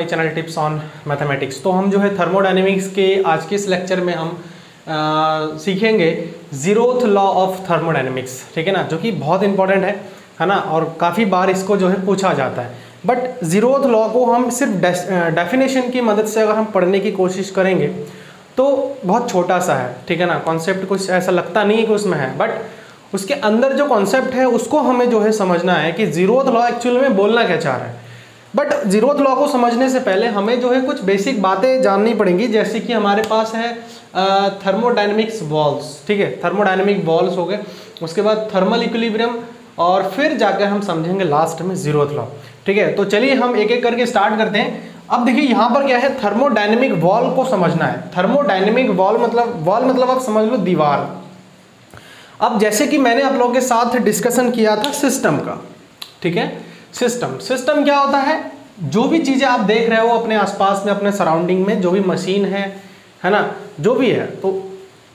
My channel tips on mathematics. तो हम जो है थर्मोडायनेमिक्स के आज के इस लेक्चर में हम सीखेंगे जीरोथ लॉ ऑफ थर्मोडायनेमिक्स, ठीक है ना, जो कि बहुत इंपॉर्टेंट है ना, और काफ़ी बार इसको जो है पूछा जाता है। बट जीरोथ लॉ को हम सिर्फ डेफिनेशन की मदद से अगर हम पढ़ने की कोशिश करेंगे तो बहुत छोटा सा है, ठीक है ना, कॉन्सेप्ट कुछ ऐसा लगता नहीं है कि उसमें है, बट उसके अंदर जो कॉन्सेप्ट है उसको हमें जो है समझना है कि जीरोथ लॉ एक्चुअल में बोलना क्या चाह रहा है। बट जीरोथ लॉ को समझने से पहले हमें जो है कुछ बेसिक बातें जाननी पड़ेंगी, जैसे कि हमारे पास है थर्मोडायनेमिक्स वॉल्स, ठीक है, थर्मोडायनेमिक वॉल्स हो गए, उसके बाद थर्मल इक्विलिब्रियम, और फिर जाकर हम समझेंगे लास्ट में जीरोथ लॉ, ठीक है। तो चलिए हम एक एक करके स्टार्ट करते हैं। अब देखिए यहाँ पर क्या है, थर्मोडायनेमिक वॉल को समझना है। थर्मोडायनेमिक वॉल मतलब आप समझ लो दीवार। अब जैसे कि मैंने आप लोगों के साथ डिस्कशन किया था सिस्टम का, ठीक है, सिस्टम क्या होता है, जो भी चीज़ें आप देख रहे हो अपने आसपास में, अपने सराउंडिंग में, जो भी मशीन है ना, जो भी है, तो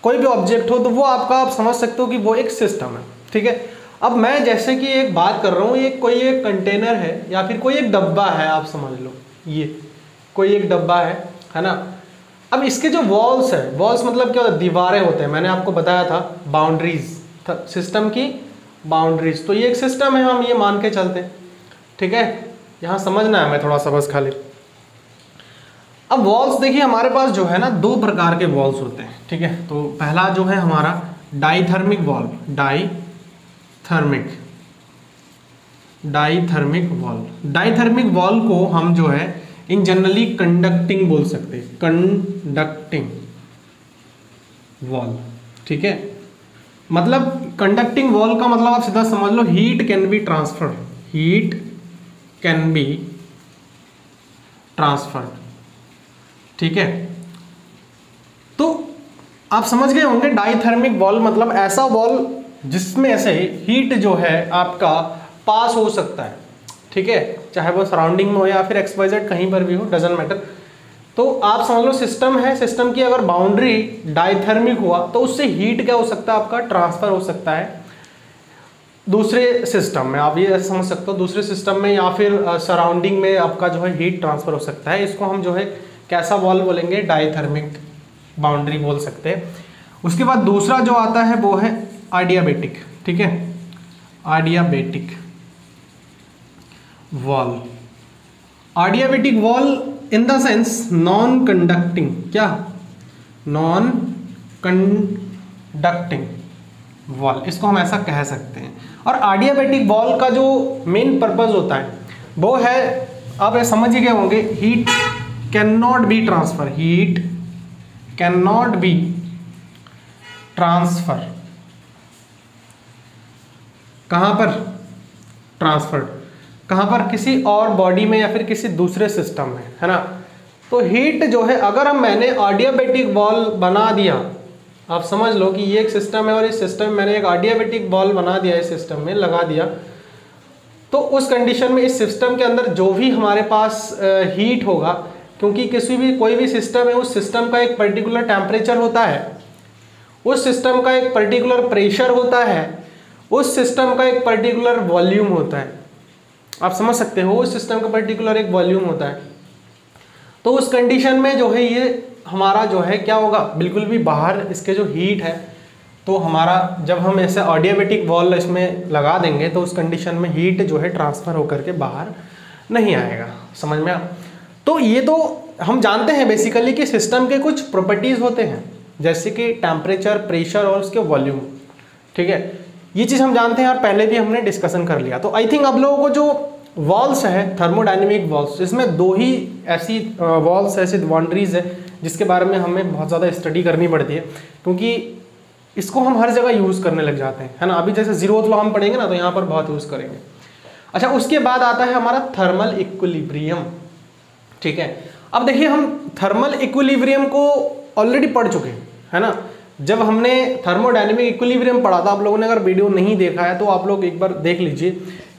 कोई भी ऑब्जेक्ट हो, तो वो आपका आप समझ सकते हो कि वो एक सिस्टम है, ठीक है। अब मैं जैसे कि एक बात कर रहा हूँ, ये कोई एक कंटेनर है या फिर कोई एक डब्बा है, आप समझ लो ये कोई एक डब्बा है ना। अब इसके जो वॉल्स है, वॉल्स मतलब क्या होता है, दीवारें होते हैं, मैंने आपको बताया था बाउंड्रीज, सिस्टम की बाउंड्रीज। तो ये एक सिस्टम है, हम ये मान के चलते हैं, ठीक है, यहाँ समझना है मैं थोड़ा सा बस खाली। अब वॉल्स देखिए हमारे पास जो है ना दो प्रकार के वॉल्स होते हैं, ठीक है। तो पहला जो है हमारा डाइथर्मिक वॉल, डाइथर्मिक वॉल को हम जो है इन जनरली कंडक्टिंग बोल सकते हैं, कंडक्टिंग वॉल, ठीक है। मतलब कंडक्टिंग वॉल का मतलब आप सीधा समझ लो हीट कैन बी ट्रांसफर्ड, ठीक है। तो आप समझ गए होंगे डाइथर्मिक वॉल मतलब ऐसा वॉल जिसमें से हीट जो है आपका पास हो सकता है, ठीक है, चाहे वो सराउंडिंग में हो या फिर एक्सपोजर कहीं पर भी हो, डजेंट मैटर। तो आप समझ लो सिस्टम है, सिस्टम की अगर बाउंड्री डाइथर्मिक हुआ तो उससे हीट क्या हो सकता है, आपका ट्रांसफर हो सकता है दूसरे सिस्टम में, आप ये समझ सकते हो, दूसरे सिस्टम में या फिर सराउंडिंग में आपका जो है हीट ट्रांसफर हो सकता है। इसको हम जो है कैसा वॉल बोलेंगे, डाइथर्मिक बाउंड्री बोल सकते हैं। उसके बाद दूसरा जो आता है वो है एडियाबेटिक, ठीक है, adiabatic wall. Adiabatic wall in the sense non conducting, क्या, नॉन कंडक्टिंग वॉल, इसको हम ऐसा कह सकते हैं। और एडियाबेटिक वॉल का जो मेन पर्पस होता है वो है, आप समझ ही गए होंगे, heat can not be transfer, heat can not be transfer, कहाँ पर ट्रांसफर्ड, कहाँ पर, किसी और बॉडी में या फिर किसी दूसरे सिस्टम में, है ना। तो हीट जो है अगर हम मैंने एडियाबेटिक वॉल बना दिया, आप समझ लो कि ये एक सिस्टम है और इस सिस्टम में मैंने एक एडियाबेटिक वॉल बना दिया, इस सिस्टम में लगा दिया, तो उस कंडीशन में इस सिस्टम के अंदर जो भी हमारे पास हीट होगा, क्योंकि कोई भी सिस्टम है, उस सिस्टम का एक पर्टिकुलर टेम्परेचर होता है, उस सिस्टम का एक पर्टिकुलर प्रेशर होता है, उस सिस्टम का एक पर्टिकुलर वॉल्यूम होता है, आप समझ सकते हो, उस सिस्टम का पर्टिकुलर एक वॉल्यूम होता है। तो उस कंडीशन में जो है ये हमारा जो है क्या होगा, बिल्कुल भी बाहर इसके जो हीट है, तो हमारा जब हम ऐसे एडियाबेटिक वॉल इसमें लगा देंगे तो उस कंडीशन में हीट जो है ट्रांसफ़र होकर के बाहर नहीं आएगा, समझ में आया। तो ये तो हम जानते हैं बेसिकली कि सिस्टम के कुछ प्रॉपर्टीज़ होते हैं, जैसे कि टेम्परेचर, प्रेशर और उसके वॉल्यूम, ठीक है, ये चीज़ हम जानते हैं और पहले भी हमने डिस्कशन कर लिया। तो आई थिंक आप लोगों को जो वॉल्स है थर्मोडायनेमिक वॉल्स, इसमें दो ही ऐसी वॉल्स, ऐसी बाउंड्रीज है जिसके बारे में हमें बहुत ज़्यादा स्टडी करनी पड़ती है, क्योंकि इसको हम हर जगह यूज़ करने लग जाते हैं, है ना। अभी जैसे जीरोथ लॉ हम पढ़ेंगे ना, तो यहाँ पर बहुत यूज़ करेंगे। अच्छा, उसके बाद आता है हमारा थर्मल इक्विलिब्रियम, ठीक है। अब देखिए हम थर्मल इक्विलिब्रियम को ऑलरेडी पढ़ चुके हैं, है ना। जब हमने थर्मोडायनेमिक इक्विलिब्रियम पढ़ा था, आप लोगों ने अगर वीडियो नहीं देखा है तो आप लोग एक बार देख लीजिए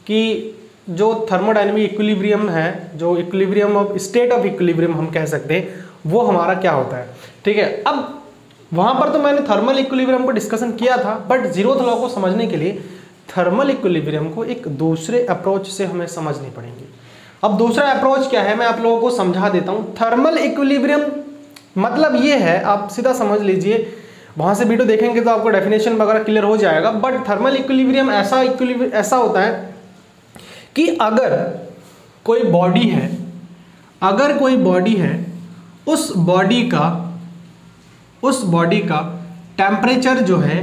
कि जो थर्मोडायनेमिक इक्विलिब्रियम है, जो equilibrium of state of equilibrium हम कह सकते हैं, वो हमारा क्या होता है, ठीक है। अब वहाँ पर तो मैंने थर्मल इक्विलिब्रियम को डिस्कशन किया था, बट जीरोथ लॉ को समझने के लिए थर्मल इक्विलिब्रियम को एक दूसरे अप्रोच से हमें समझनी पड़ेंगी। अब दूसरा अप्रोच क्या है मैं आप लोगों को समझा देता हूँ। थर्मल इक्विलिब्रियम मतलब ये है, आप सीधा समझ लीजिए, वहाँ से वीडियो देखेंगे तो आपको डेफिनेशन वगैरह क्लियर हो जाएगा। बट थर्मल इक्विलिब्रियम ऐसा होता है कि अगर कोई बॉडी है उस बॉडी का टेम्परेचर जो है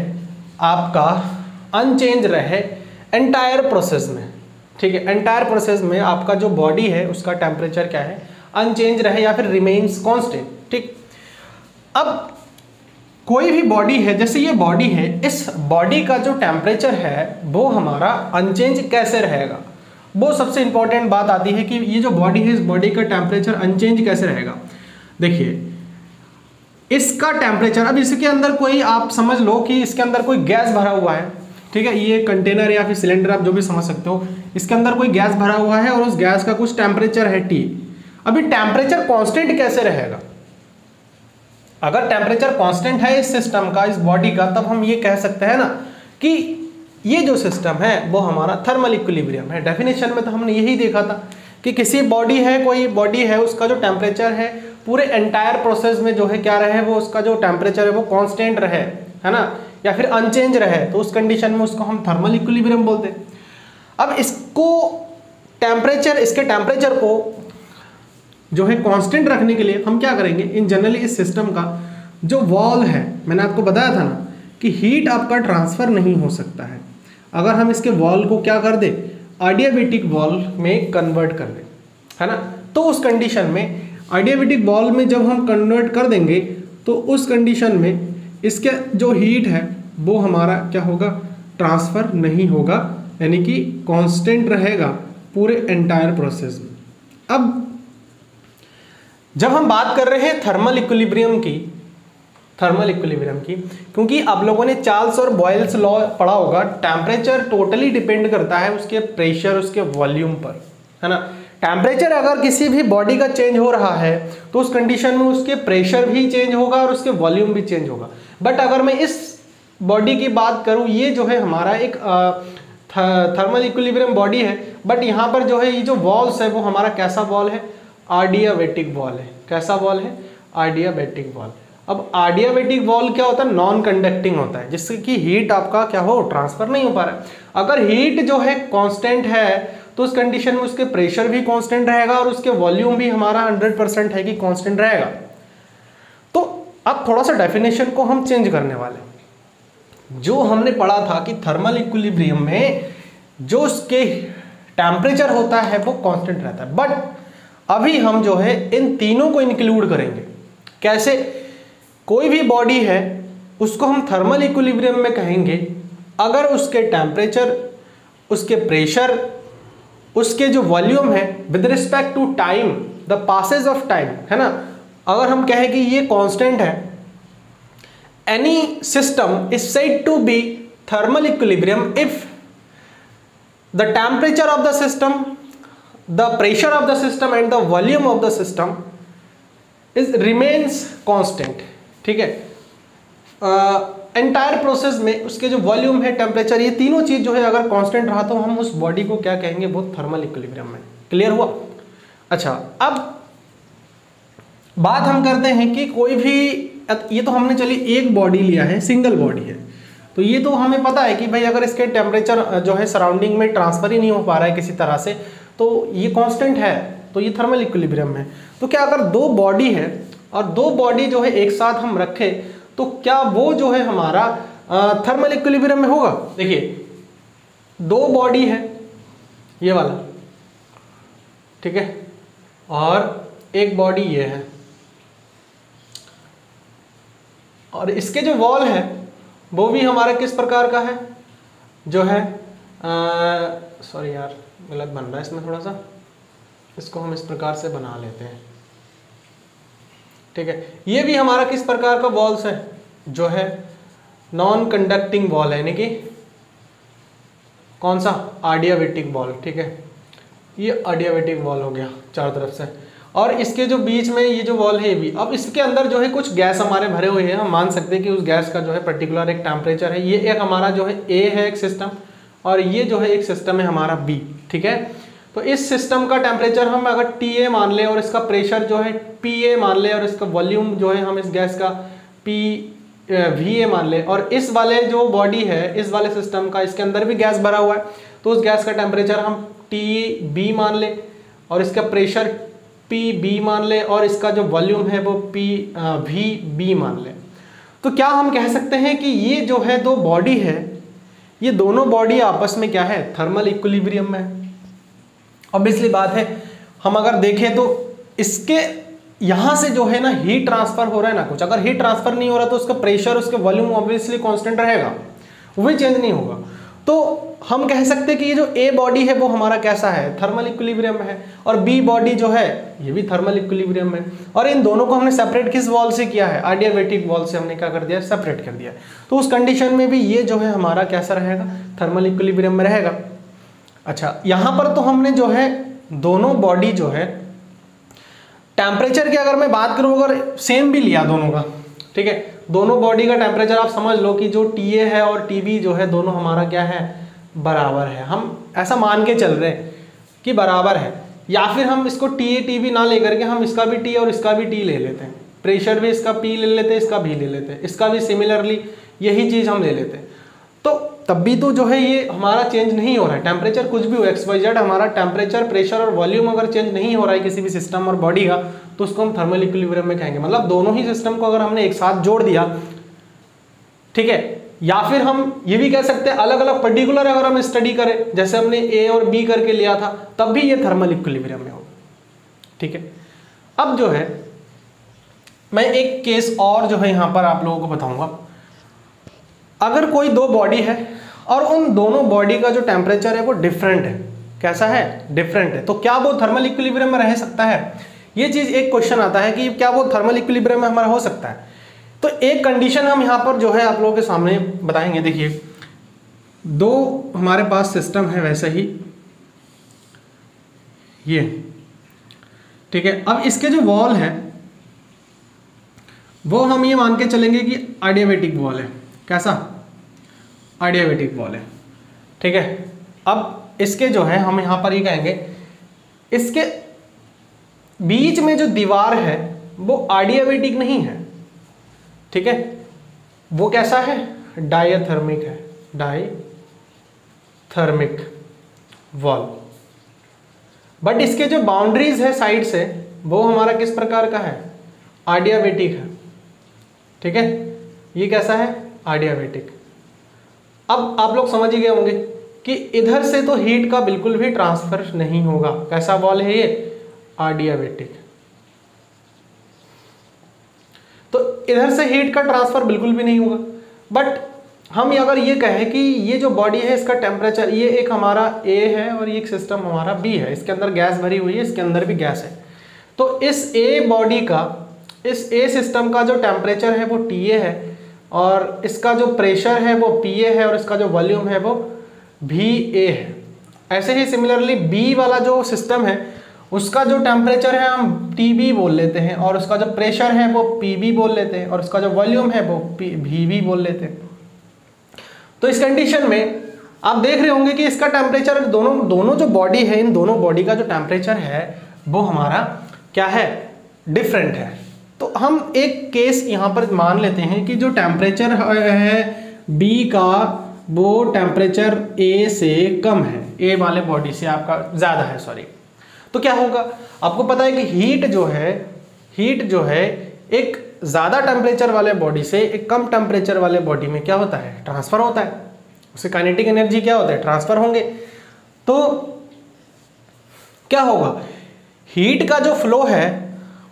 आपका अनचेंज रहे एंटायर प्रोसेस में, ठीक है, एंटायर प्रोसेस में आपका जो बॉडी है उसका टेम्परेचर क्या है, अनचेंज रहे या फिर रिमेन्स कांस्टेंट, ठीक। अब कोई भी बॉडी है, जैसे ये बॉडी है, इस बॉडी का जो टेम्परेचर है वो हमारा अनचेंज कैसे रहेगा, वो सबसे इंपॉर्टेंट बात आती है कि ये जो बॉडी है इस बॉडी का टेम्परेचर अनचेंज कैसे रहेगा। देखिए इसका टेम्परेचर, अब इसके अंदर कोई, आप समझ लो कि इसके अंदर कोई गैस भरा हुआ है, ठीक है, ये कंटेनर या फिर सिलेंडर आप जो भी समझ सकते हो, इसके अंदर कोई गैस भरा हुआ है और उस गैस का कुछ टेम्परेचर है T। अभी टेम्परेचर कांस्टेंट कैसे रहेगा, अगर टेम्परेचर कांस्टेंट है इस सिस्टम का, इस बॉडी का, तब हम ये कह सकते हैं ना कि ये जो सिस्टम है वो हमारा थर्मल इक्विलिब्रियम है। डेफिनेशन में तो हमने यही देखा था कि किसी बॉडी है, कोई बॉडी है, उसका जो टेम्परेचर है पूरे एंटायर प्रोसेस में जो है क्या रहे, वो उसका जो टेम्परेचर है वो कांस्टेंट रहे, है ना, या फिर अनचेंज रहे, तो उस कंडीशन में उसको हम थर्मल इक्विलिब्रियम बोलते हैं। अब इसको टेम्परेचर, इसके टेम्परेचर को जो है कांस्टेंट रखने के लिए हम क्या करेंगे, इन जनरली इस सिस्टम का जो वॉल है, मैंने आपको बताया था ना कि हीट आपका ट्रांसफ़र नहीं हो सकता है, अगर हम इसके वॉल को क्या कर दे, एडियाबेटिक वॉल में कन्वर्ट कर दें, है ना, तो उस कंडीशन में एडियाबेटिक वॉल में जब हम कन्वर्ट कर देंगे तो उस कंडीशन में इसके जो हीट है वो हमारा क्या होगा, ट्रांसफ़र नहीं होगा, यानी कि कांस्टेंट रहेगा पूरे एंटायर प्रोसेस में। अब जब हम बात कर रहे हैं थर्मल इक्विलिब्रियम की, क्योंकि आप लोगों ने चार्ल्स और बॉयल्स लॉ पढ़ा होगा, टेम्परेचर टोटली डिपेंड करता है उसके प्रेशर, उसके वॉल्यूम पर, है ना। टेम्परेचर अगर किसी भी बॉडी का चेंज हो रहा है तो उस कंडीशन में उसके प्रेशर भी चेंज होगा और उसके वॉल्यूम भी चेंज होगा। बट अगर मैं इस बॉडी की बात करूं, ये जो है हमारा एक थर्मल इक्विलिब्रियम बॉडी है, बट यहाँ पर जो है ये जो वॉल्स है वो हमारा कैसा वॉल है, एडियाबेटिक वॉल है। कैसा वॉल है, एडियाबेटिक वॉल। अब एडियाबेटिक वॉल क्या होता है, नॉन कंडक्टिंग होता है, जिससे कि हीट आपका क्या हो, ट्रांसफर नहीं हो पा रहा है। अगर हीट जो है कांस्टेंट है तो उस कंडीशन में उसके प्रेशर भी कांस्टेंट रहेगा और उसके वॉल्यूम भी हमारा 100% है कि कांस्टेंट रहेगा। तो अब थोड़ा सा डेफिनेशन को हम चेंज करने वाले हैं। जो हमने पढ़ा था कि थर्मल इक्विलिब्रियम में जो उसके टेम्परेचर होता है वो कांस्टेंट रहता है, बट अभी हम जो है इन तीनों को इंक्लूड करेंगे। कैसे, कोई भी बॉडी है उसको हम थर्मल इक्विलिब्रियम में कहेंगे अगर उसके टेम्परेचर, उसके प्रेशर, उसके जो वॉल्यूम है with respect to time, the passage of time, है ना, अगर हम कहें कि ये कांस्टेंट है। Any system is said to be thermal equilibrium if the temperature of the system, the pressure of the system and the volume of the system is remains constant, ठीक है। एंटायर प्रोसेस में उसके जो volume है, temperature, ये तीनों चीज़ जो है अगर कांस्टेंट रहा तो हम उस बॉडी को क्या कहेंगे, वो थर्मल इक्विलिब्रियम में। क्लियर हुआ? अच्छा, अब बात हम करते हैं कि कोई भी, ये तो हमने चली एक बॉडी लिया है, सिंगल बॉडी है, तो ये तो हमें पता है कि भाई अगर इसके टेम्परेचर जो है सराउंडिंग में ट्रांसफर ही नहीं हो पा रहा है किसी तरह से तो ये कॉन्स्टेंट है, तो ये थर्मल इक्विलिब्रियम है। तो क्या अगर दो बॉडी है और दो बॉडी जो है एक साथ हम रखें तो क्या वो जो है हमारा थर्मल इक्विलिब्रियम में होगा? देखिए दो बॉडी है, ये वाला, ठीक है, और एक बॉडी ये है, और इसके जो वॉल है वो भी हमारा किस प्रकार का है, जो है सॉरी यार गलत बन रहा है इसमें, थोड़ा सा इसको हम इस प्रकार से बना लेते हैं, ठीक है। ये भी हमारा किस प्रकार का वॉल्स है, जो है नॉन कंडक्टिंग वॉल है, यानी कि कौन सा, एडियाबेटिक वॉल, ठीक है, ये एडियाबेटिक वॉल हो गया चारों तरफ से, और इसके जो बीच में ये जो वॉल है ये भी। अब इसके अंदर जो है कुछ गैस हमारे भरे हुए हैं, हम मान सकते हैं कि उस गैस का जो है पर्टिकुलर एक टेम्परेचर है। ये एक हमारा जो है ए है एक सिस्टम, और ये जो है एक सिस्टम है हमारा बी, ठीक है। तो इस सिस्टम का टेम्परेचर हम अगर TA मान लें और इसका प्रेशर जो है PA मान लें और इसका वॉल्यूम जो है हम इस गैस का VA मान लें, और इस वाले जो बॉडी है इस वाले सिस्टम का इसके अंदर भी गैस भरा हुआ है तो उस गैस का टेम्परेचर हम TB मान लें और इसका प्रेशर PB मान लें और इसका जो वॉल्यूम है वो VB मान लें। तो क्या हम कह सकते हैं कि ये जो है दो बॉडी है, ये दोनों बॉडी आपस में क्या है, थर्मल इक्विलिब्रियम में है। ऑब्वियसली बात है, हम अगर देखें तो इसके यहाँ से जो है ना हीट ट्रांसफर हो रहा है ना कुछ, अगर हीट ट्रांसफर नहीं हो रहा तो उसका प्रेशर उसके वॉल्यूम ऑब्वियसली कांस्टेंट रहेगा, वो भी चेंज नहीं होगा। तो हम कह सकते हैं कि ये जो A बॉडी है वो हमारा कैसा है, थर्मल इक्विलिब्रियम है, और B बॉडी जो है ये भी थर्मल इक्विलिब्रियम है। और इन दोनों को हमने सेपरेट किस वॉल से किया है, एडियाबेटिक वॉल से हमने क्या कर दिया, सेपरेट कर दिया। तो उस कंडीशन में भी ये जो है हमारा कैसा रहेगा, थर्मल इक्विलिब्रियम में रहेगा। अच्छा, यहाँ पर तो हमने जो है दोनों बॉडी जो है टेम्परेचर की अगर मैं बात करूँ, अगर सेम भी लिया दोनों का, ठीक है, दोनों बॉडी का टेम्परेचर आप समझ लो कि जो TA है और TB जो है दोनों हमारा क्या है, बराबर है। हम ऐसा मान के चल रहे हैं कि बराबर है, या फिर हम इसको TA TB ना लेकर के हम इसका भी T और इसका भी T ले लेते हैं, प्रेशर भी इसका P ले लेते हैं, इसका भी ले लेते हैं, इसका भी सिमिलरली यही चीज़ हम ले लेते हैं, तो तब भी तो जो है ये हमारा चेंज नहीं हो रहा है टेम्परेचर, कुछ भी हो XYZ हमारा टेम्परेचर, प्रेशर और वॉल्यूम अगर चेंज नहीं हो रहा है किसी भी सिस्टम और बॉडी का तो उसको हम थर्मल इक्विलिब्रियम में कहेंगे। मतलब दोनों ही सिस्टम को अगर हमने एक साथ जोड़ दिया, ठीक है, या फिर हम ये भी कह सकते हैं अलग अलग पर्टिकुलर अगर हम स्टडी करें, जैसे हमने A और B करके लिया था तब भी ये थर्मल इक्विलिब्रियम में होगा, ठीक है। अब जो है मैं एक केस और जो है यहाँ पर आप लोगों को बताऊँगा। अगर कोई दो बॉडी है और उन दोनों बॉडी का जो टेम्परेचर है वो डिफरेंट है, कैसा है, डिफरेंट है, तो क्या वो थर्मल इक्विलिब्रियम में रह सकता है, ये चीज़ एक क्वेश्चन आता है कि क्या वो थर्मल इक्विलिब्रियम में हमारा हो सकता है। तो एक कंडीशन हम यहाँ पर जो है आप लोगों के सामने बताएंगे। देखिए, दो हमारे पास सिस्टम है वैसे ही ये, ठीक है, अब इसके जो वॉल है वो हम ये मान के चलेंगे कि एडियाबेटिक वॉल है, कैसा, एडियाबेटिक वॉल है, ठीक है। अब इसके जो है हम यहाँ पर ये कहेंगे इसके बीच में जो दीवार है वो एडियाबेटिक नहीं है, ठीक है, वो कैसा है, डाइथर्मिक है, डाइथर्मिक वॉल। बट इसके जो बाउंड्रीज है साइड से वो हमारा किस प्रकार का है, एडियाबेटिक है, ठीक है, ये कैसा है, एडियाबेटिक। अब आप लोग समझ ही गए होंगे कि इधर से तो हीट का बिल्कुल भी ट्रांसफर नहीं होगा, कैसा वॉल है ये, एडियाबेटिक। तो इधर से हीट का ट्रांसफर बिल्कुल भी नहीं होगा। बट हम अगर ये कहें कि ये जो बॉडी है इसका टेम्परेचर, ये एक हमारा A है और ये एक सिस्टम हमारा B है, इसके अंदर गैस भरी हुई है, इसके अंदर भी गैस है, तो इस A बॉडी का, इस A सिस्टम का जो टेम्परेचर है वो TA है और इसका जो प्रेशर है वो PA है और इसका जो वॉल्यूम है वो VA है। ऐसे ही सिमिलरली B वाला जो सिस्टम है उसका जो टेम्परेचर है हम TB बोल लेते हैं और उसका जो प्रेशर है वो PB बोल लेते हैं और उसका जो वॉल्यूम है वो VB बोल लेते हैं। तो इस कंडीशन में आप देख रहे होंगे कि इसका टेम्परेचर दोनों जो बॉडी है, इन दोनों बॉडी का जो टेम्परेचर है वो हमारा क्या है, डिफरेंट है। तो हम एक केस यहाँ पर मान लेते हैं कि जो टेम्परेचर है B का वो टेम्परेचर A से कम है, A वाले बॉडी से आपका ज़्यादा है, सॉरी। तो क्या होगा, आपको पता है कि हीट जो है एक ज़्यादा टेम्परेचर वाले बॉडी से एक कम टेम्परेचर वाले बॉडी में क्या होता है, ट्रांसफ़र होता है, उससे काइनेटिक एनर्जी क्या होता है, ट्रांसफ़र होंगे। तो क्या होगा, हीट का जो फ्लो है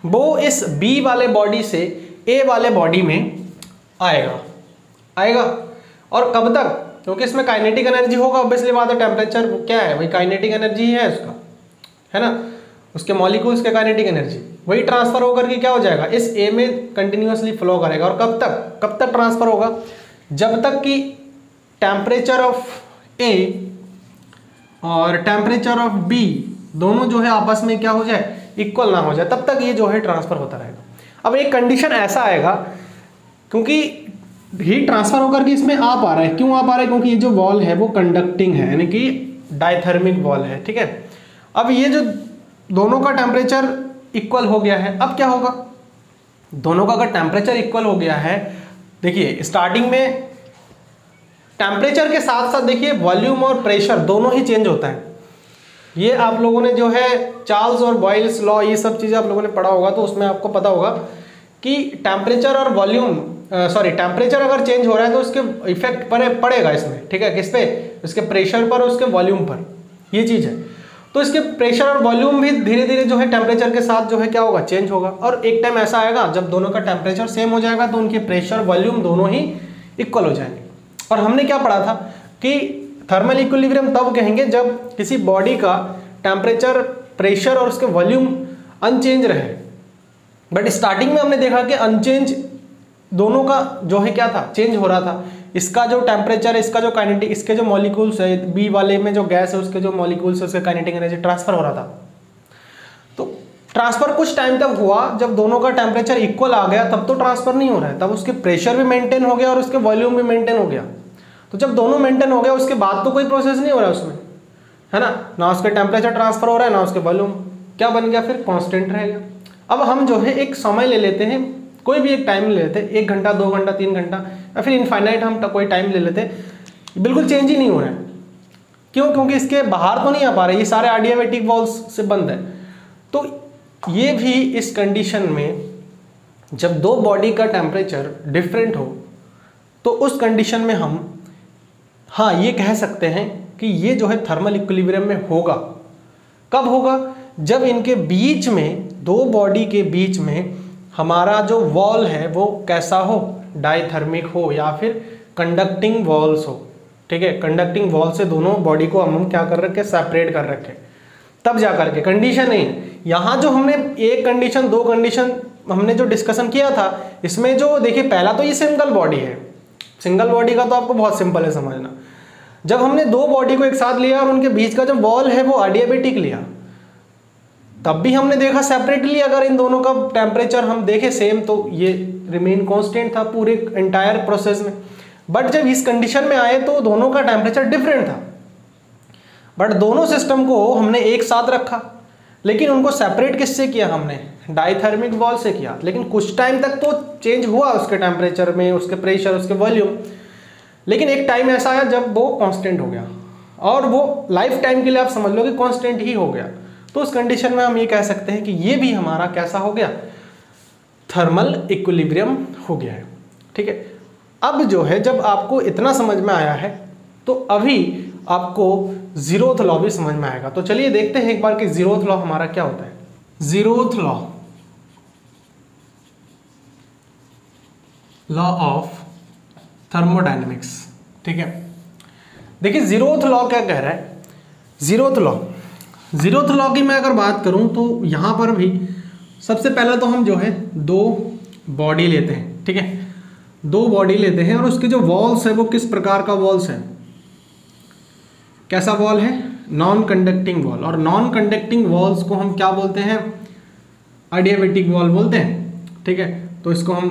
वो इस B वाले बॉडी से A वाले बॉडी में आएगा और कब तक, क्योंकि इसमें काइनेटिक एनर्जी होगा, ऑब्वियसली बात है, टेम्परेचर क्या है वही काइनेटिक एनर्जी है उसका, है ना, उसके मॉलिक्यूल्स के काइनेटिक एनर्जी, वही ट्रांसफर होकर के क्या हो जाएगा, इस A में कंटिन्यूसली फ्लो करेगा। और कब तक ट्रांसफर होगा, जब तक कि टेम्परेचर ऑफ A और टेम्परेचर ऑफ B दोनों जो है आपस में क्या हो जाए, इक्वल ना हो जाए, तब तक ये जो है ट्रांसफर होता रहेगा। अब एक कंडीशन ऐसा आएगा, क्योंकि हीट ट्रांसफर होकर के इसमें आ पा रहा है, क्यों आ पा रहा है, क्योंकि ये जो वॉल है वो कंडक्टिंग है, यानी कि डाइथर्मिक वॉल है, ठीक है, अब ये जो दोनों का टेम्परेचर इक्वल हो गया है, अब क्या होगा, दोनों का अगर टेम्परेचर इक्वल हो गया है, देखिए स्टार्टिंग में टेम्परेचर के साथ साथ देखिए वॉल्यूम और प्रेशर दोनों ही चेंज होता है। ये आप लोगों ने जो है चार्ल्स और बॉयल्स लॉ ये सब चीज़ें आप लोगों ने पढ़ा होगा, तो उसमें आपको पता होगा कि टेम्परेचर और वॉल्यूम टेम्परेचर अगर चेंज हो रहा है तो उसके इफेक्ट पड़ेगा इसमें, ठीक है, किस पे, उसके प्रेशर पर और उसके वॉल्यूम पर, ये चीज़ है। तो इसके प्रेशर और वॉल्यूम भी धीरे धीरे जो है टेम्परेचर के साथ जो है क्या होगा, चेंज होगा। और एक टाइम ऐसा आएगा जब दोनों का टेम्परेचर सेम हो जाएगा तो उनके प्रेशर वॉल्यूम दोनों ही इक्वल हो जाएंगे। और हमने क्या पढ़ा था कि थर्मल इक्विलिब्रियम तब कहेंगे जब किसी बॉडी का टेम्परेचर, प्रेशर और उसके वॉल्यूम अनचेंज रहे। बट स्टार्टिंग में हमने देखा कि अनचेंज दोनों का जो है क्या था, चेंज हो रहा था। इसका जो टेम्परेचर है, इसका जो काइनेटिक, इसके जो मॉलिक्यूल्स है, बी वाले में जो गैस है उसके जो मॉलिक्यूल्स है उसके काइनेटिक एनर्जी ट्रांसफर हो रहा था। तो ट्रांसफर कुछ टाइम तक हुआ, जब दोनों का टेम्परेचर इक्वल आ गया तब तो ट्रांसफर नहीं हो रहा है, तब उसके प्रेशर भी मेंटेन हो गया और उसके वॉल्यूम भी मेंटेन हो गया। तो जब दोनों मेंटेन हो गया उसके बाद तो कोई प्रोसेस नहीं हो रहा है उसमें, है ना, ना उसके टेम्परेचर ट्रांसफर हो रहा है ना उसके वॉल्यूम, क्या बन गया, फिर कॉन्स्टेंट रहेगा। अब हम जो है एक समय ले लेते हैं, कोई भी एक टाइम ले लेते हैं, 1 घंटा, 2 घंटा, 3 घंटा या फिर इनफाइनाइट हम कोई टाइम ले लेते, बिल्कुल चेंज ही नहीं हो रहा है। क्यों? क्योंकि इसके बाहर तो नहीं आ पा रहे, ये सारे एडियाबेटिक वॉल्स से बंद है। तो ये भी इस कंडीशन में जब दो बॉडी का टेम्परेचर डिफरेंट हो तो उस कंडीशन में हम हाँ ये कह सकते हैं कि ये जो है थर्मल इक्विलिब्रियम में होगा। कब होगा? जब इनके बीच में, दो बॉडी के बीच में हमारा जो वॉल है वो कैसा हो, डाइथर्मिक हो या फिर कंडक्टिंग वॉल्स हो, ठीक है, कंडक्टिंग वॉल से दोनों बॉडी को हम क्या कर रखे, सेपरेट कर रखे, तब जा करके कंडीशन नहीं है। यहाँ जो हमने एक कंडीशन, दो कंडीशन हमने जो डिस्कशन किया था इसमें जो देखिए, पहला तो ये सिंगल बॉडी है, सिंगल बॉडी का तो आपको बहुत सिंपल है समझना। जब हमने दो बॉडी को एक साथ लिया और उनके बीच का जो वॉल है वो एडियाबेटिक लिया, तब भी हमने देखा सेपरेटली अगर इन दोनों का टेम्परेचर हम देखें सेम तो ये रिमेन कांस्टेंट था पूरे एंटायर प्रोसेस में। बट जब इस कंडीशन में आए तो दोनों का टेम्परेचर डिफरेंट था, बट दोनों सिस्टम को हमने एक साथ रखा, लेकिन उनको सेपरेट किससे किया, हमने डाइथर्मिक वॉल से किया। लेकिन कुछ टाइम तक तो चेंज हुआ उसके टेम्परेचर में, उसके प्रेशर, उसके वॉल्यूम, लेकिन एक टाइम ऐसा आया जब वो कॉन्स्टेंट हो गया और वो लाइफ टाइम के लिए आप समझ लो कि कॉन्स्टेंट ही हो गया। तो उस कंडीशन में हम ये कह सकते हैं कि ये भी हमारा कैसा हो गया, थर्मल इक्विलिब्रियम हो गया है, ठीक है। अब जो है जब आपको इतना समझ में आया है तो अभी आपको जीरोथ लॉ भी समझ में आएगा। तो चलिए देखते हैं एक बार कि जीरोथ लॉ हमारा क्या होता है। Zeroth law, law of thermodynamics, ठीक है। देखिए जीरोथ लॉ क्या कह रहा है, जीरोथ लॉ, जीरोथ लॉ की मैं अगर बात करूं तो यहाँ पर भी सबसे पहला तो हम जो है दो बॉडी लेते हैं, ठीक है, दो बॉडी लेते हैं और उसके जो वॉल्स है वो किस प्रकार का वॉल्स है, कैसा वॉल है, नॉन कंडक्टिंग वॉल। और नॉन कंडक्टिंग वॉल्स को हम क्या बोलते हैं, एडियाबेटिक वॉल बोलते हैं, ठीक है। तो इसको हम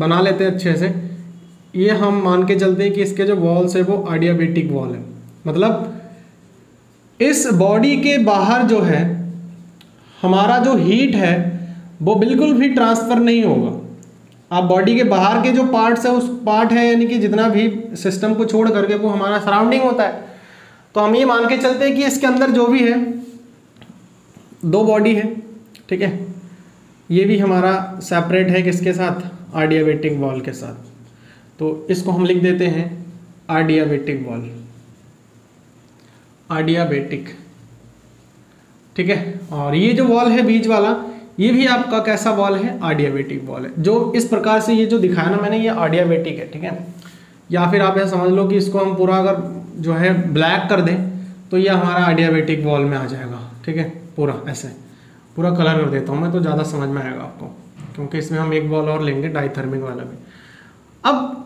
बना लेते हैं अच्छे से, ये हम मान के चलते हैं कि इसके जो वॉल्स है वो एडियाबेटिक वॉल है, मतलब इस बॉडी के बाहर जो है हमारा जो हीट है वो बिल्कुल भी ट्रांसफ़र नहीं होगा। आप बॉडी के बाहर के जो पार्ट्स है उस पार्ट है, यानी कि जितना भी सिस्टम को छोड़ करके वो हमारा सराउंडिंग होता है, तो हम ये मान के चलते हैं कि इसके अंदर जो भी है, दो बॉडी है, ठीक है, ये भी हमारा सेपरेट है किसके साथ, एडियाबेटिक वॉल के साथ। तो इसको हम लिख देते हैं एडियाबेटिक वॉल, एडियाबेटिक, ठीक है। और ये जो वॉल है बीच वाला, ये भी आपका कैसा वॉल है, एडियाबेटिक वॉल है। जो इस प्रकार से ये जो दिखाया ना मैंने, ये एडियाबेटिक है, ठीक है। या फिर आप यह समझ लो कि इसको हम पूरा अगर जो है ब्लैक कर दें तो ये हमारा एडियाबेटिक वॉल में आ जाएगा, ठीक है, पूरा ऐसे पूरा कलर कर देता हूँ मैं तो ज़्यादा समझ में आएगा आपको, क्योंकि इसमें हम एक वॉल और लेंगे डाइथर्मिक वाला भी। अब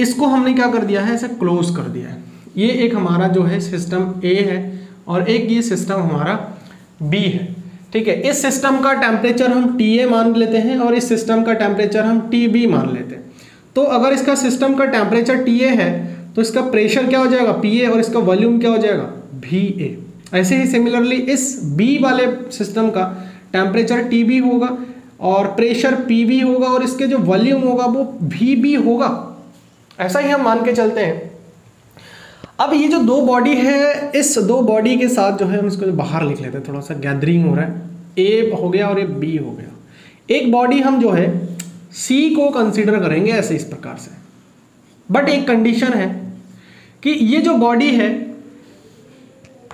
इसको हमने क्या कर दिया है, ऐसे क्लोज कर दिया है। ये एक हमारा जो है सिस्टम ए है और एक ये सिस्टम हमारा बी है, ठीक है। इस सिस्टम का टेम्परेचर हम टी ए मान लेते हैं और इस सिस्टम का टेम्परेचर हम टी बी मान लेते हैं। तो अगर इसका सिस्टम का टेम्परेचर टी ए है तो इसका प्रेशर क्या हो जाएगा, पी ए, और इसका वॉल्यूम क्या हो जाएगा, भी ए। ऐसे ही सिमिलरली इस बी वाले सिस्टम का टेम्परेचर टी बी होगा और प्रेशर पी बी होगा और इसके जो वॉल्यूम होगा वो वी बी होगा, ऐसा ही हम मान के चलते हैं। अब ये जो दो बॉडी है, इस दो बॉडी के साथ जो है हम इसको जो बाहर लिख लेते हैं, थोड़ा सा गैदरिंग हो रहा है, ए हो गया और ये बी हो गया। एक बॉडी हम जो है सी को कंसीडर करेंगे ऐसे इस प्रकार से, बट एक कंडीशन है कि ये जो बॉडी है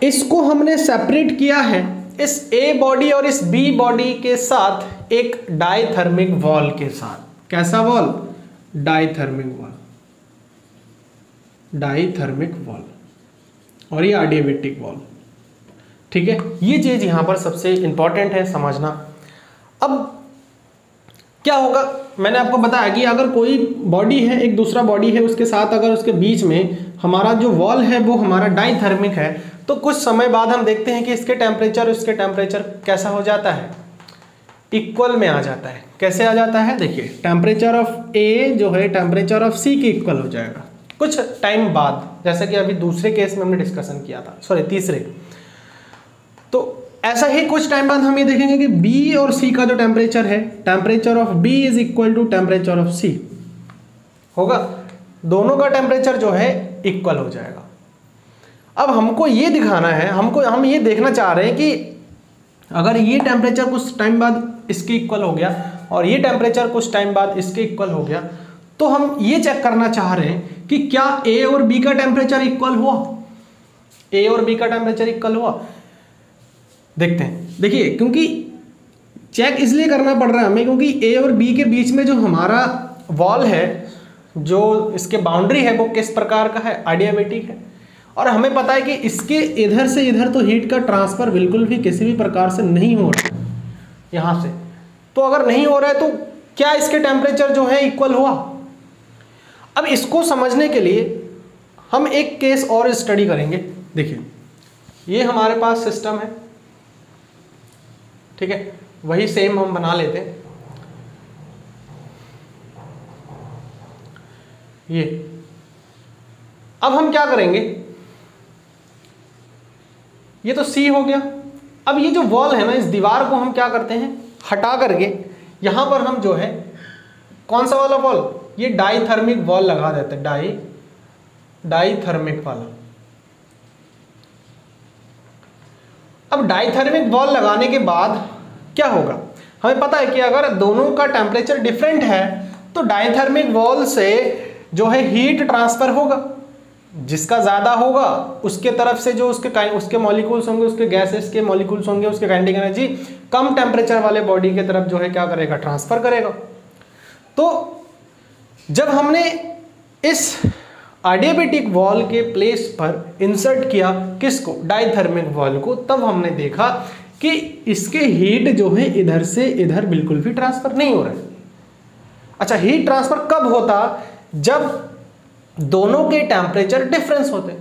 इसको हमने सेपरेट किया है इस ए बॉडी और इस बी बॉडी के साथ एक डाइथर्मिक वॉल के साथ। कैसा wall? Diathermic wall, diathermic wall और ये एडियाबेटिक वॉल। ठीक है, ये चीज यहां पर सबसे इंपॉर्टेंट है समझना। अब क्या होगा, मैंने आपको बताया कि अगर कोई बॉडी है, एक दूसरा बॉडी है, उसके साथ अगर उसके बीच में हमारा जो वॉल है वो हमारा डाइथर्मिक है, तो कुछ समय बाद हम देखते हैं कि इसके टेम्परेचर उसके टेम्परेचर कैसा हो जाता है, इक्वल में आ जाता है। कैसे आ जाता है? देखिए, टेम्परेचर ऑफ ए जो है टेम्परेचर ऑफ सी के इक्वल हो जाएगा कुछ टाइम बाद, जैसा कि अभी दूसरे केस में हमने डिस्कशन किया था, सॉरी तीसरे। तो ऐसा ही कुछ टाइम बाद हम ये देखेंगे कि बी और सी का जो टेम्परेचर है, temperature of B is equal to temperature of C होगा, दोनों का टेम्परेचर जो है इक्वल हो जाएगा। अब हमको ये दिखाना है, हम ये देखना चाह रहे हैं कि अगर ये टेम्परेचर कुछ टाइम बाद इसके इक्वल हो गया और ये टेम्परेचर कुछ टाइम बाद इसके इक्वल हो गया, तो हम ये चेक करना चाह रहे हैं कि क्या ए और बी का टेम्परेचर इक्वल हुआ, ए और बी का टेम्परेचर इक्वल हुआ। देखते हैं, देखिए, क्योंकि चेक इसलिए करना पड़ रहा है हमें क्योंकि ए और बी के बीच में जो हमारा वॉल है, जो इसके बाउंड्री है, वो किस प्रकार का है, एडियाबेटिक है। और हमें पता है कि इसके इधर से इधर तो हीट का ट्रांसफर बिल्कुल भी किसी भी प्रकार से नहीं हो रहा यहाँ से, तो अगर नहीं हो रहा है तो क्या इसके टेम्परेचर जो है इक्वल हुआ। अब इसको समझने के लिए हम एक केस और स्टडी करेंगे। देखिए, ये हमारे पास सिस्टम है, ठीक है, वही सेम हम बना लेते हैं। ये अब हम क्या करेंगे, ये तो C हो गया। अब ये जो वॉल है ना, इस दीवार को हम क्या करते हैं, हटा करके यहां पर हम जो है कौन सा वाला वॉल, ये डाइथर्मिक वॉल लगा देते हैं, डाइथर्मिक वाला। अब डाइथर्मिक वॉल लगाने के बाद क्या होगा, हमें पता है कि अगर दोनों का टेम्परेचर डिफरेंट है तो डाइथर्मिक वॉल से जो है हीट ट्रांसफर होगा, जिसका ज़्यादा होगा उसके तरफ से जो उसके मॉलिक्यूल्स होंगे, उसके गैसेस के मॉलिक्यूल्स होंगे, उसके काइनेटिक एनर्जी कम टेम्परेचर वाले बॉडी की तरफ जो है क्या करेगा, ट्रांसफर करेगा। तो जब हमने इस एडियाबेटिक वॉल के प्लेस पर इंसर्ट किया किसको, डाइथर्मिक वॉल को, तब हमने देखा कि इसके हीट जो है इधर से इधर बिल्कुल भी ट्रांसफर नहीं हो रहा है। अच्छा, हीट ट्रांसफर कब होता, जब दोनों के टेम्परेचर डिफरेंस होते,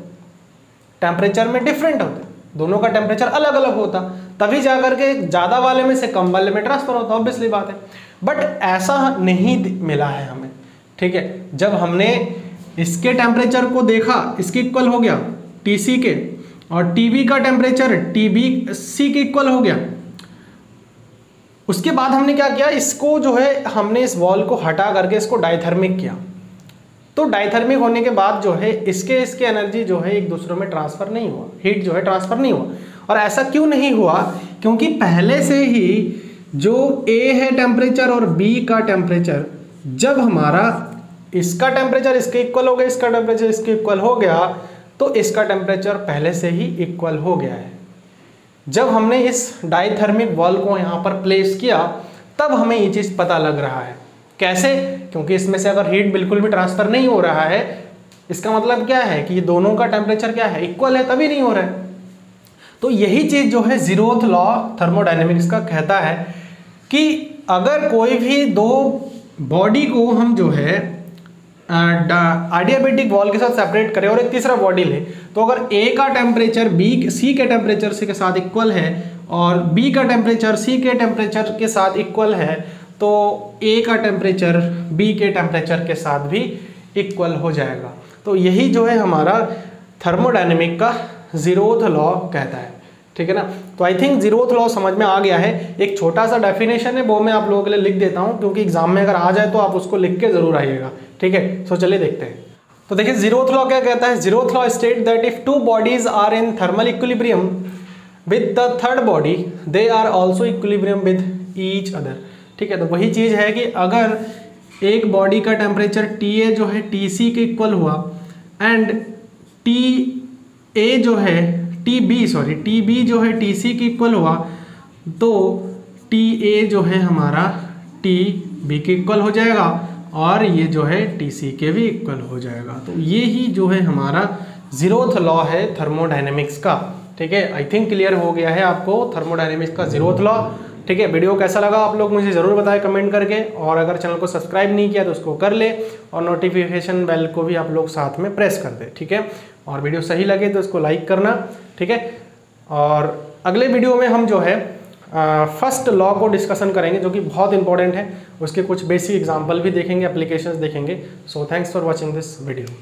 टेम्परेचर में डिफरेंट होते, दोनों का टेम्परेचर अलग अलग होता, तभी जाकर के ज़्यादा वाले में से कम वाले में ट्रांसफर होता, ऑब्वियसली बात है। बट ऐसा नहीं मिला है हमें, ठीक है। जब हमने इसके टेम्परेचर को देखा, इसके इक्वल हो गया TC के, और TB का टेम्परेचर TBC के इक्वल हो गया। उसके बाद हमने क्या किया, इसको जो है हमने इस वॉल को हटा करके इसको डाइथर्मिक किया। तो डाइथर्मिक होने के बाद जो है इसके एनर्जी जो है एक दूसरे में ट्रांसफर नहीं हुआ, हीट जो है ट्रांसफर नहीं हुआ। और ऐसा क्यों नहीं हुआ, क्योंकि पहले से ही जो A है टेम्परेचर और B का टेम्परेचर, जब हमारा इसका टेम्परेचर इसके इक्वल हो गया, इसका टेम्परेचर इसके इक्वल हो गया, तो इसका टेम्परेचर पहले से ही इक्वल हो गया है। जब हमने इस डाइथर्मिक वॉल को यहाँ पर प्लेस किया तब हमें ये चीज़ पता लग रहा है। कैसे? क्योंकि इसमें से अगर हीट बिल्कुल भी ट्रांसफर नहीं हो रहा है, इसका मतलब क्या है कि ये दोनों का टेम्परेचर क्या है, इक्वल है, तभी नहीं हो रहा है। तो यही चीज़ जो है जीरोथ लॉ थर्मोडायनेमिक्स का कहता है कि अगर कोई भी दो बॉडी को हम जो है एडियाबेटिक वॉल के साथ सेपरेट करें और एक तीसरा बॉडी ले, तो अगर ए का टेम्परेचर सी के टेम्परेचर के साथ इक्वल है और बी का टेम्परेचर सी के टेम्परेचर के साथ इक्वल है, तो ए का टेम्परेचर बी के टेम्परेचर के साथ भी इक्वल हो जाएगा। तो यही जो है हमारा थर्मोडायनेमिक का जीरोथ लॉ कहता है। ठीक है ना। तो आई थिंक जीरोथ लॉ समझ में आ गया है। एक छोटा सा डेफिनेशन है वो मैं आप लोगों के लिए लिख देता हूँ, क्योंकि एग्जाम में अगर आ जाए तो आप उसको लिख के जरूर आइएगा। ठीक है, सो चलिए देखते हैं। तो देखिए जीरोथ लॉ क्या कहता है। Zeroth law state that if two bodies are in thermal equilibrium with the third body they are also equilibrium with each other. ठीक है, तो वही चीज़ है कि अगर एक बॉडी का टेम्परेचर TA जो है TC के इक्वल हुआ एंड TB जो है TC के इक्वल हुआ तो TA जो है हमारा TB के इक्वल हो जाएगा और ये जो है TC के भी इक्वल हो जाएगा। तो ये ही जो है हमारा जीरोथ लॉ है थर्मोडायनेमिक्स का। ठीक है, आई थिंक क्लियर हो गया है आपको थर्मोडायनेमिक्स का जीरोथ लॉ। ठीक है, वीडियो कैसा लगा आप लोग मुझे ज़रूर बताएं कमेंट करके, और अगर चैनल को सब्सक्राइब नहीं किया तो उसको कर ले और नोटिफिकेशन बेल को भी आप लोग साथ में प्रेस कर दें। ठीक है, और वीडियो सही लगे तो उसको लाइक करना। ठीक है, और अगले वीडियो में हम जो है फर्स्ट लॉ को डिस्कशन करेंगे जो कि बहुत इंपॉर्टेंट है। उसके कुछ बेसिक एग्जाम्पल भी देखेंगे, एप्लीकेशन देखेंगे। So thanks for watching this video.